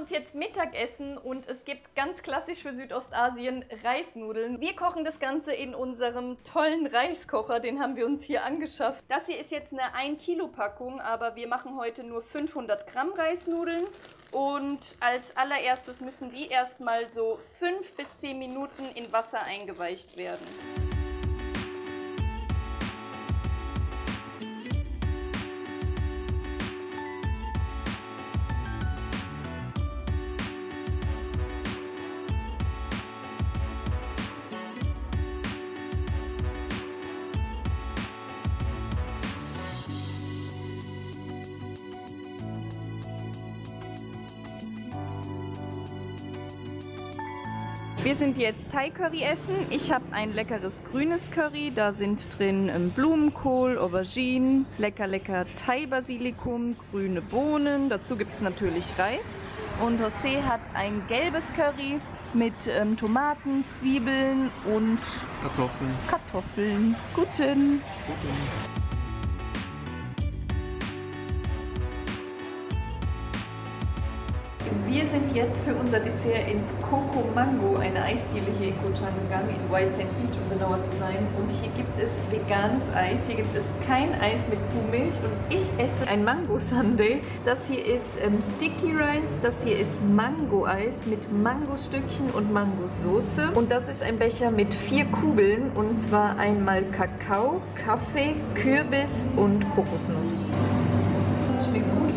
uns jetzt Mittagessen und es gibt ganz klassisch für Südostasien Reisnudeln. Wir kochen das Ganze in unserem tollen Reiskocher, den haben wir uns hier angeschafft. Das hier ist jetzt eine 1 Kilo Packung, aber wir machen heute nur 500 Gramm Reisnudeln. Und als allererstes müssen die erstmal so 5 bis 10 Minuten in Wasser eingeweicht werden. Wir sind jetzt Thai-Curry essen. Ich habe ein leckeres grünes Curry. Da sind drin Blumenkohl, Auberginen, lecker Thai-Basilikum, grüne Bohnen. Dazu gibt es natürlich Reis. Und José hat ein gelbes Curry mit Tomaten, Zwiebeln und Kartoffeln. Guten! Wir sind jetzt für unser Dessert ins Coco Mango, eine Eisdiele hier in Koh Chang gegangen, in White Sand Beach, um genauer zu sein. Und hier gibt es veganes Eis, hier gibt es kein Eis mit Kuhmilch. Und ich esse ein Mango-Sundae. Das hier ist Sticky Rice, das hier ist Mango-Eis mit Mangostückchen und Mangosoße. Und das ist ein Becher mit 4 Kugeln, und zwar einmal Kakao, Kaffee, Kürbis und Kokosnuss. Schmeckt gut.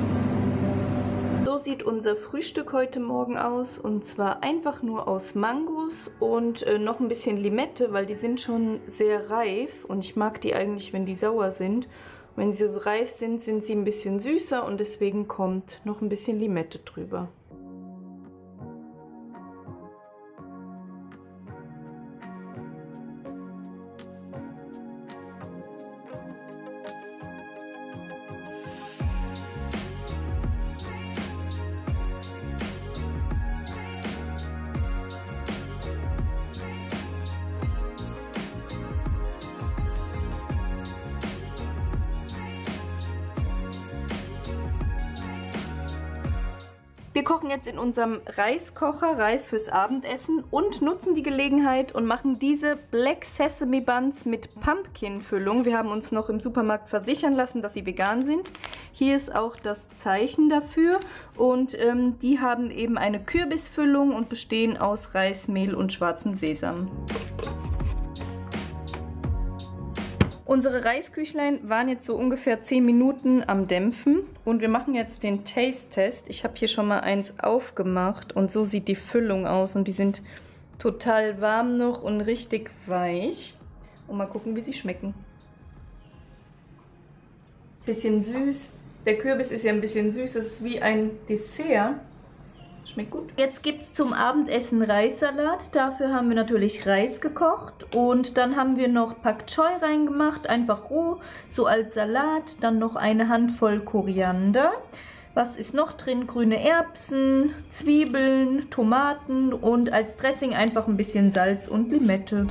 So sieht unser Frühstück heute Morgen aus, und zwar einfach nur aus Mangos und noch ein bisschen Limette, weil die sind schon sehr reif und ich mag die eigentlich, wenn die sauer sind. Und wenn sie so reif sind, sind sie ein bisschen süßer und deswegen kommt noch ein bisschen Limette drüber. Wir kochen jetzt in unserem Reiskocher Reis fürs Abendessen und nutzen die Gelegenheit und machen diese Black Sesame Buns mit Pumpkin-Füllung. Wir haben uns noch im Supermarkt versichern lassen, dass sie vegan sind. Hier ist auch das Zeichen dafür, und die haben eben eine Kürbisfüllung und bestehen aus Reis, Mehl und schwarzem Sesam. Unsere Reisküchlein waren jetzt so ungefähr 10 Minuten am Dämpfen und wir machen jetzt den Taste-Test. Ich habe hier schon mal eins aufgemacht und so sieht die Füllung aus, und die sind total warm noch und richtig weich. Und mal gucken, wie sie schmecken. Bisschen süß. Der Kürbis ist ja ein bisschen süß, es ist wie ein Dessert. Schmeckt gut. Jetzt gibt es zum Abendessen Reissalat. Dafür haben wir natürlich Reis gekocht. Und dann haben wir noch Pak Choi reingemacht, einfach roh, so als Salat. Dann noch eine Handvoll Koriander. Was ist noch drin? Grüne Erbsen, Zwiebeln, Tomaten und als Dressing einfach ein bisschen Salz und Limette.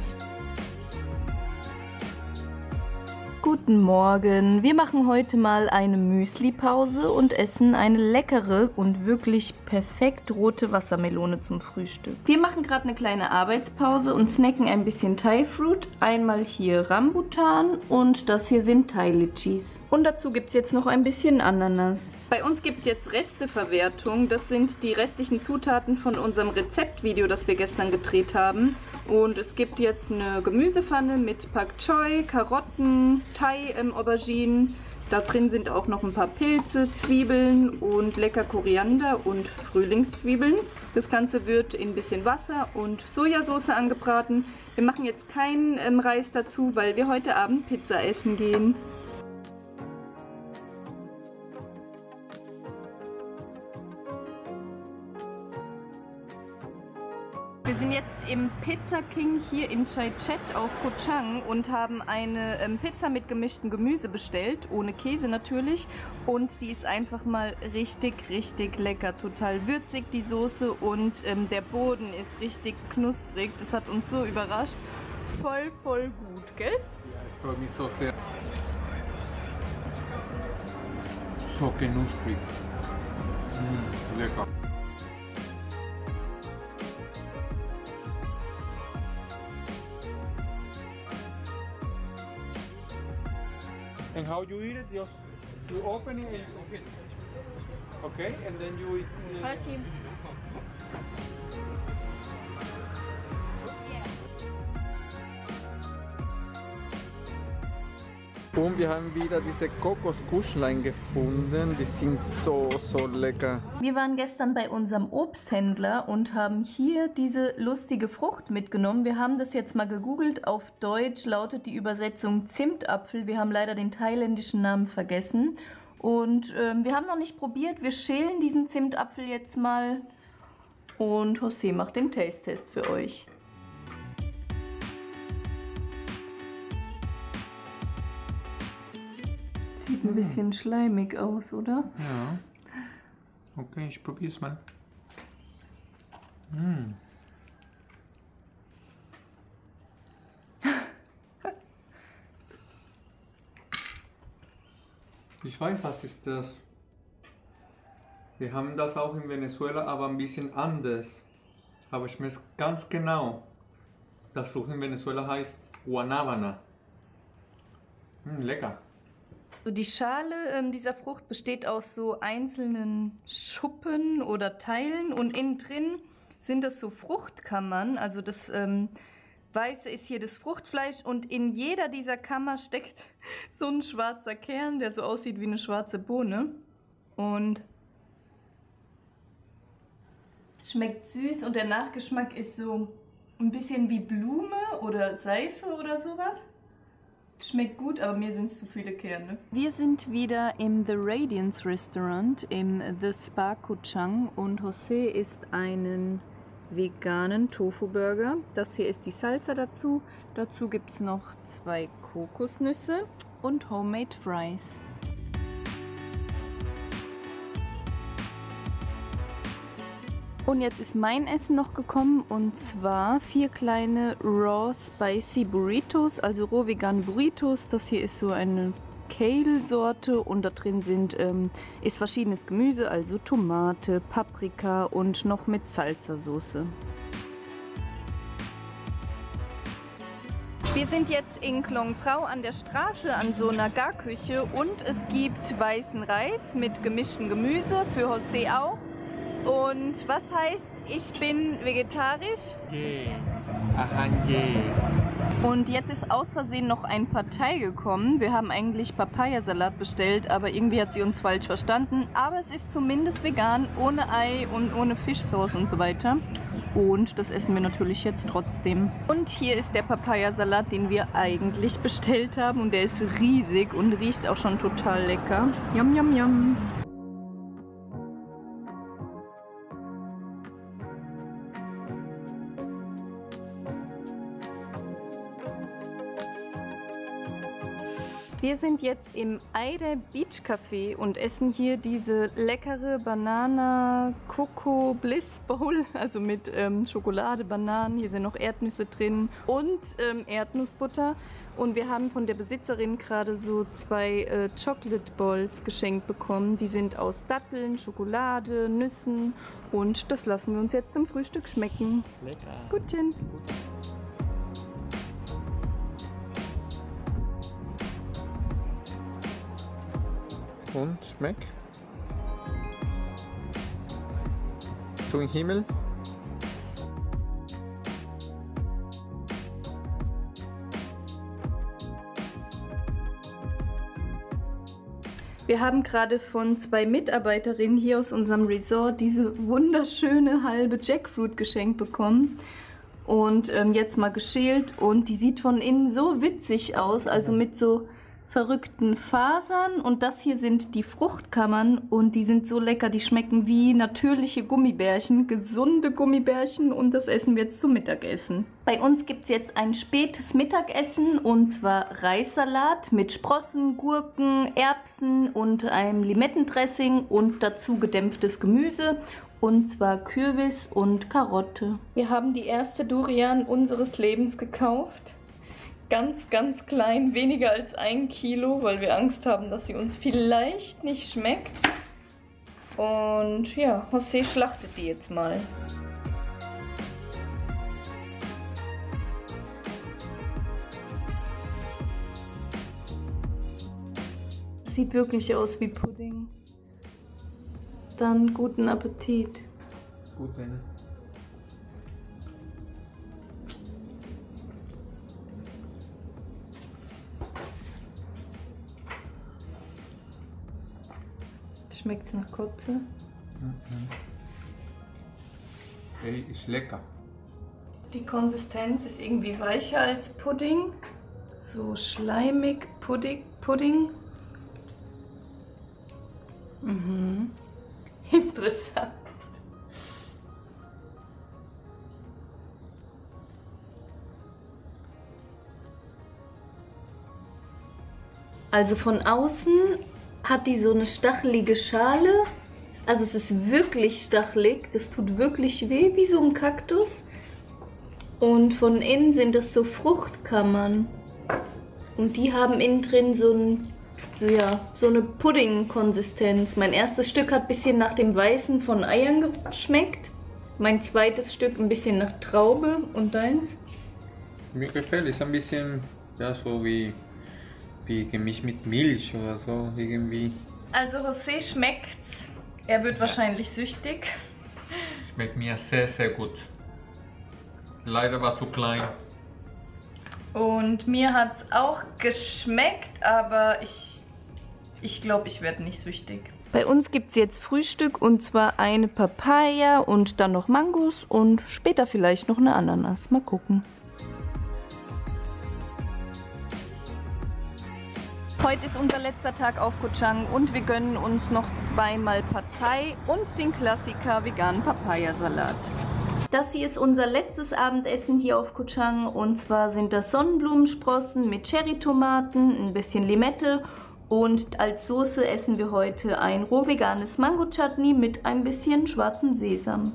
Guten Morgen, wir machen heute mal eine Müsli-Pause und essen eine leckere und wirklich perfekt rote Wassermelone zum Frühstück. Wir machen gerade eine kleine Arbeitspause und snacken ein bisschen Thai-Fruit. Einmal hier Rambutan und das hier sind Thai-Litchis. Und dazu gibt es jetzt noch ein bisschen Ananas. Bei uns gibt es jetzt Resteverwertung. Das sind die restlichen Zutaten von unserem Rezeptvideo, das wir gestern gedreht haben. Und es gibt jetzt eine Gemüsepfanne mit Pak Choi, Karotten, Thai-Auberginen. Da drin sind auch noch ein paar Pilze, Zwiebeln und lecker Koriander und Frühlingszwiebeln. Das Ganze wird in ein bisschen Wasser und Sojasauce angebraten. Wir machen jetzt keinen Reis dazu, weil wir heute Abend Pizza essen gehen. Wir sind jetzt im Pizza King hier in Chai Chet auf Koh Chang und haben eine Pizza mit gemischtem Gemüse bestellt, ohne Käse natürlich. Und die ist einfach mal richtig lecker, total würzig die Soße, und der Boden ist richtig knusprig. Das hat uns so überrascht. Voll gut, gell? Ja, ich freue mich so sehr. So knusprig. Lecker. And how you eat it? Just you open it and cook it. Okay, and then you eat. Und wir haben wieder diese Kokoskuschlein gefunden, die sind so lecker. Wir waren gestern bei unserem Obsthändler und haben hier diese lustige Frucht mitgenommen. Wir haben das jetzt mal gegoogelt, auf Deutsch lautet die Übersetzung Zimtapfel. Wir haben leider den thailändischen Namen vergessen und wir haben noch nicht probiert. Wir schälen diesen Zimtapfel jetzt mal und José macht den Taste-Test für euch. Sieht ein bisschen schleimig aus, oder? Ja. Okay, ich probiere es mal. Mm. Ich weiß, was ist das? Wir haben das auch in Venezuela, aber ein bisschen anders. Aber ich weiß ganz genau. Das Frucht in Venezuela heißt Guanabana. Lecker. Die Schale dieser Frucht besteht aus so einzelnen Schuppen oder Teilen und innen drin sind das so Fruchtkammern, also das Weiße ist hier das Fruchtfleisch und in jeder dieser Kammer steckt so ein schwarzer Kern, der so aussieht wie eine schwarze Bohne und schmeckt süß und der Nachgeschmack ist so ein bisschen wie Blume oder Seife oder sowas. Schmeckt gut, aber mir sind es zu viele Kerne. Wir sind wieder im The Radiance Restaurant, im The Spa Kuchang und José isst einen veganen Tofu-Burger. Das hier ist die Salsa dazu. Dazu gibt es noch 2 Kokosnüsse und Homemade Fries. Und jetzt ist mein Essen noch gekommen und zwar 4 kleine Raw Spicy Burritos, also roh vegan Burritos. Das hier ist so eine Kale-Sorte und da drin ist verschiedenes Gemüse, also Tomate, Paprika und noch mit Salsa-Soße. Wir sind jetzt in Klong Prao an der Straße an so einer Garküche und es gibt weißen Reis mit gemischtem Gemüse, für José auch. Und was heißt, ich bin vegetarisch? Und jetzt ist aus Versehen noch ein Partei gekommen. Wir haben eigentlich Papayasalat bestellt, aber irgendwie hat sie uns falsch verstanden. Aber es ist zumindest vegan, ohne Ei und ohne Fischsauce und so weiter. Und das essen wir natürlich jetzt trotzdem. Und hier ist der Papayasalat, den wir eigentlich bestellt haben. Und der ist riesig und riecht auch schon total lecker. Yum, yum, yum. Wir sind jetzt im Aire Beach Café und essen hier diese leckere Banana Coco Bliss Bowl, also mit Schokolade, Bananen, hier sind noch Erdnüsse drin und Erdnussbutter. Und wir haben von der Besitzerin gerade so 2 Chocolate Balls geschenkt bekommen. Die sind aus Datteln, Schokolade, Nüssen und das lassen wir uns jetzt zum Frühstück schmecken. Lecker! Guten! Und schmeckt zum Himmel. Wir haben gerade von 2 Mitarbeiterinnen hier aus unserem Resort diese wunderschöne halbe Jackfruit geschenkt bekommen. Und jetzt mal geschält und die sieht von innen so witzig aus, also mit so verrückten Fasern und das hier sind die Fruchtkammern und die sind so lecker, die schmecken wie natürliche Gummibärchen, gesunde Gummibärchen und das essen wir jetzt zum Mittagessen. Bei uns gibt es jetzt ein spätes Mittagessen und zwar Reissalat mit Sprossen, Gurken, Erbsen und einem Limettendressing und dazu gedämpftes Gemüse. Und zwar Kürbis und Karotte. Wir haben die erste Durian unseres Lebens gekauft. Ganz klein, weniger als 1 Kilo, weil wir Angst haben, dass sie uns vielleicht nicht schmeckt. Und ja, José schlachtet die jetzt mal. Sieht wirklich aus wie Pudding. Dann guten Appetit. Gut, Benne. Schmeckt es nach Kotze? Ey, ist lecker. Die Konsistenz ist irgendwie weicher als Pudding. So schleimig, Pudding. Mhm. Interessant. Also von außen hat die so eine stachelige Schale. Also es ist wirklich stachelig. Das tut wirklich weh, wie so ein Kaktus. Und von innen sind das so Fruchtkammern. Und die haben innen drin so ein, so eine Pudding-Konsistenz. Mein erstes Stück hat ein bisschen nach dem Weißen von Eiern geschmeckt. Mein zweites Stück ein bisschen nach Traube. Und deins? Mir gefällt es ein bisschen, ja, so wie gemischt mit Milch oder so irgendwie. Also José schmeckt's. Er wird wahrscheinlich süchtig. Schmeckt mir sehr, sehr gut. Leider war es zu klein. Und mir hat es auch geschmeckt, aber ich glaube, ich werde nicht süchtig. Bei uns gibt es jetzt Frühstück und zwar eine Papaya und dann noch Mangos und später vielleicht noch eine Ananas. Mal gucken. Heute ist unser letzter Tag auf Koh Chang und wir gönnen uns noch zweimal Pad Thai und den Klassiker veganen Papayasalat. Das hier ist unser letztes Abendessen hier auf Koh Chang und zwar sind das Sonnenblumensprossen mit Cherrytomaten, ein bisschen Limette und als Soße essen wir heute ein roh veganes Mango-Chutney mit ein bisschen schwarzem Sesam.